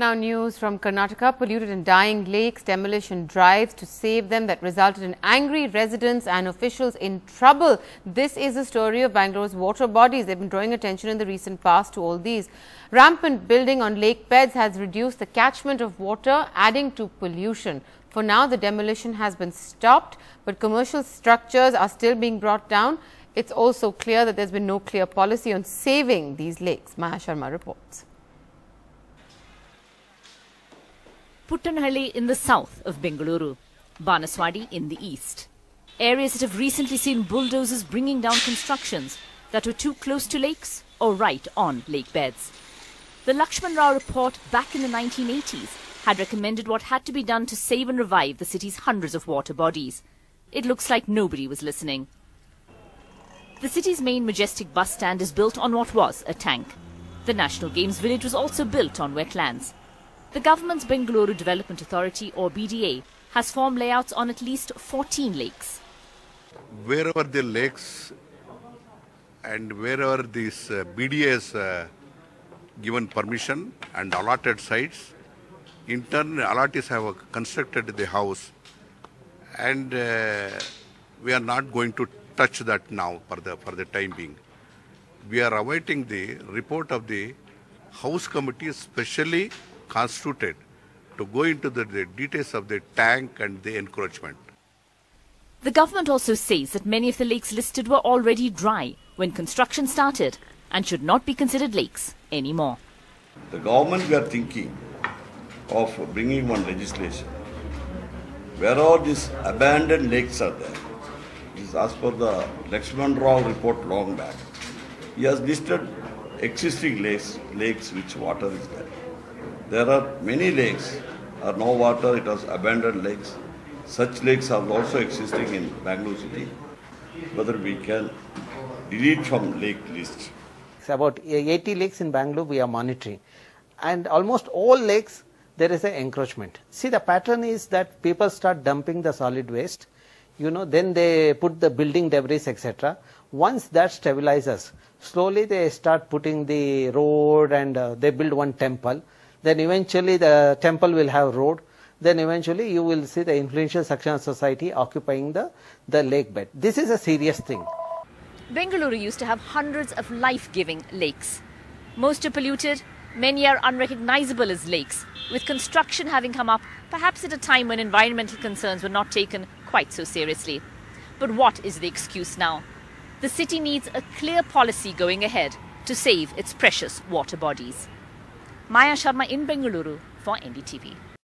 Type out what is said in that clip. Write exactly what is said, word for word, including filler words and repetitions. Now news from Karnataka. Polluted and dying lakes, demolition drives to save them that resulted in angry residents and officials in trouble. This is the story of Bengaluru's water bodies. They've been drawing attention in the recent past to all these. Rampant building on lake beds has reduced the catchment of water, adding to pollution. For now, the demolition has been stopped, but commercial structures are still being brought down. It's also clear that there's been no clear policy on saving these lakes. Maya Sharma reports. Puttenahalli in the south of Bengaluru, Banaswadi in the east. Areas that have recently seen bulldozers bringing down constructions that were too close to lakes or right on lake beds. The Lakshman Rao report back in the nineteen eighties had recommended what had to be done to save and revive the city's hundreds of water bodies. It looks like nobody was listening. The city's main majestic bus stand is built on what was a tank. The National Games Village was also built on wetlands. The government's Bengaluru Development Authority, or B D A, has formed layouts on at least fourteen lakes. Wherever the lakes and wherever these uh, B D A has uh, given permission and allotted sites, in turn allottees have uh, constructed the house, and uh, we are not going to touch that now for the, for the time being. We are awaiting the report of the house committee, especially constituted, to go into the, the details of the tank and the encroachment. The government also says that many of the lakes listed were already dry when construction started and should not be considered lakes anymore. The government, we are thinking of bringing one legislation where all these abandoned lakes are there. This is as per the Lakshman Rao report long back. He has listed existing lakes, lakes which water is there. There are many lakes are no water, it has abandoned lakes. Such lakes are also existing in Bangalore city. Whether we can delete from lake list. It's about eighty lakes in Bangalore we are monitoring. And almost all lakes there is an encroachment. See, the pattern is that people start dumping the solid waste, you know, then they put the building debris, et cetera. Once that stabilizes, slowly they start putting the road and uh, they build one temple. Then eventually the temple will have road, then eventually you will see the influential section of society occupying the, the lake bed. This is a serious thing. Bengaluru used to have hundreds of life-giving lakes. Most are polluted, many are unrecognizable as lakes, with construction having come up perhaps at a time when environmental concerns were not taken quite so seriously. But what is the excuse now? The city needs a clear policy going ahead to save its precious water bodies. Maya Sharma in Bengaluru for N D T V.